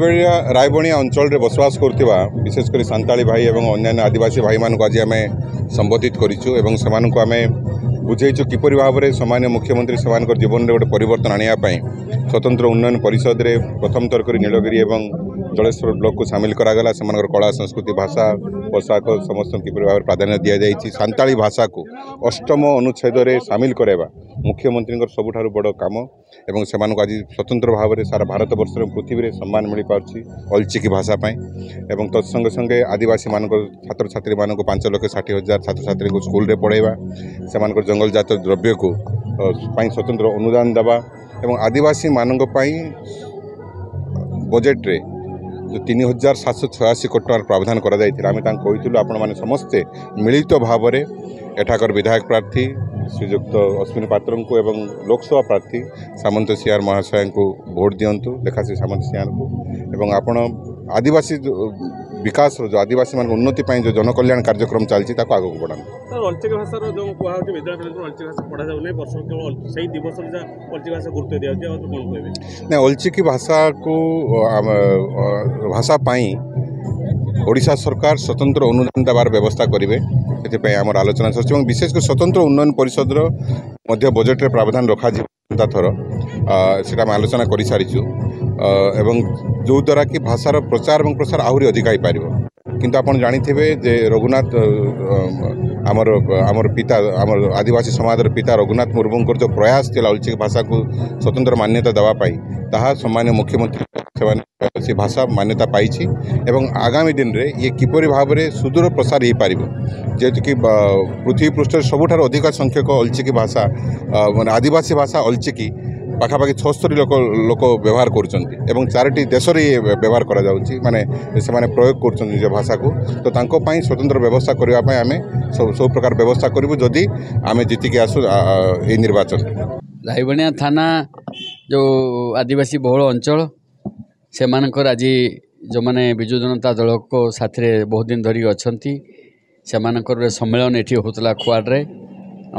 रायबोनिया अंचल बसवास करुवा विशेषकर सांताली भाई और अन्य आदिवासी भाई मानक आज आम संबोधित करूँ एवं को आम बुझेचु किपर भाव में सामान्य मुख्यमंत्री से जीवन में गोटे परिवर्तन आने स्वतंत्र उन्नयन परिषद रे प्रथम थरक नीलगिरी और जलेश्वर ब्लॉक को शामिल करागला से कला संस्कृति भाषा पोशाक समस्त किपर भाव प्राधान्य दि जाएगी। सांताली भाषा को 8म अनुच्छेद में सामिल कराइबा मुख्यमंत्री सबुठ बड़ काम एवं से आज स्वतंत्र भाव में सारा भारत वर्ष पृथ्वी में सम्मान मिल पार्टी ओल चिकी भाषा एवं तत्संगे संगे आदिवासी मान छात्र छात्री मान 5,60,000 छात्र छात्री को स्कूल पढ़ाइवा से जंगल जात द्रव्य को स्वतंत्र अनुदान देवा एवं आदिवासी मान बजेट रे 3,786 कोटी टंका प्रावधान करूँ। आपण मैंने समस्ते मिलित भाव में एठाकर विधायक प्रार्थी श्रीजुक्त अश्विनी पात्र को एवं लोकसभा प्रार्थी सामंत सीहार महाशय को भोट दिंतु लेखाश्री सामंत सिंह को एवं आपण आदिवासी विकास जो आदिवासी मान उन्नति जो जनकल्याण कार्यक्रम चलती आगे बढ़ाने। ओल चिकी भाषा को भाषा ओडिशा सरकार स्वतंत्र अनुदान देवार व्यवस्था करेंगे से आम आलोचना चलती। विशेषकर स्वतंत्र उन्नयन परिषद बजेट रे प्रावधान रखा थर से आलोचना कर सारीचु एवं जो द्वारा कि भाषार प्रचार और प्रसार आहरी अधिक हो पार कि आप जाथे जे रघुनाथ आमर आमर पिता आमर आदिवासी समाजर पिता रघुनाथ मुर्मूर जो प्रयास थी उल्चिक भाषा को स्वतंत्र मान्यता देवाई ताहा सम्मान्य मुख्यमंत्री से भाषा मान्यता पाई एवं आगामी दिन रे ये किपर भाव में सुदूर प्रसार हो पार जेहेतु कि पृथ्वी पृष्ठ सबुठ अधिक संख्यक उल्चिक भाषा मान आदिवासी भाषा उल्चिकी पाखापाखि 76 लोक व्यवहार करुँच 4 देश व्यवहार कर माने से प्रयोग कर भाषा को तो तांको पाई स्वतंत्र व्यवस्था करने आम सब प्रकार व्यवस्था करूँ जदि आम जीतिक आसू ये निर्वाचन। ढाईवणिया थाना जो आदिवासी बहुल अंचल से मानकर आज जो मैंने बीजू जनता दल को साथ बहुत दिन धरी अच्छा से सम्मेलन ये होता खुआड्रे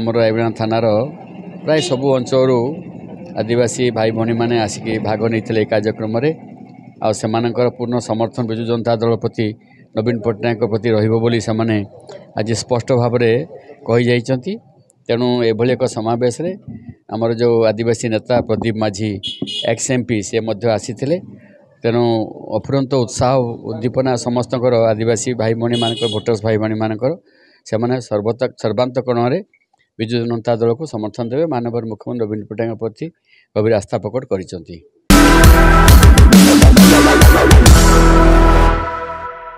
आम रायबोनिया थानार प्राय सबू अंचल आदिवासी भाई भौनी माने आसिकी भाग नहीं कार्यक्रम आर पूर्ण समर्थन बीजू जनता दल प्रति नवीन पटनायक प्रति रही से आज स्पष्ट भाव में कही जाती। तेणु एभली एक समावेश आमर जो आदिवासी नेता प्रदीप माझी XMP से आसी तेणु अफुरंत उत्साह उद्दीपना समस्त आदिवासी भाई भौनी मान भोटर्स भाई भौनी मान से सर्वांतकोण में बीजू जनता दल को समर्थन देवे माननीय मुख्यमंत्री नवीन पटनायक प्रति गभीर आस्था प्रकट कर।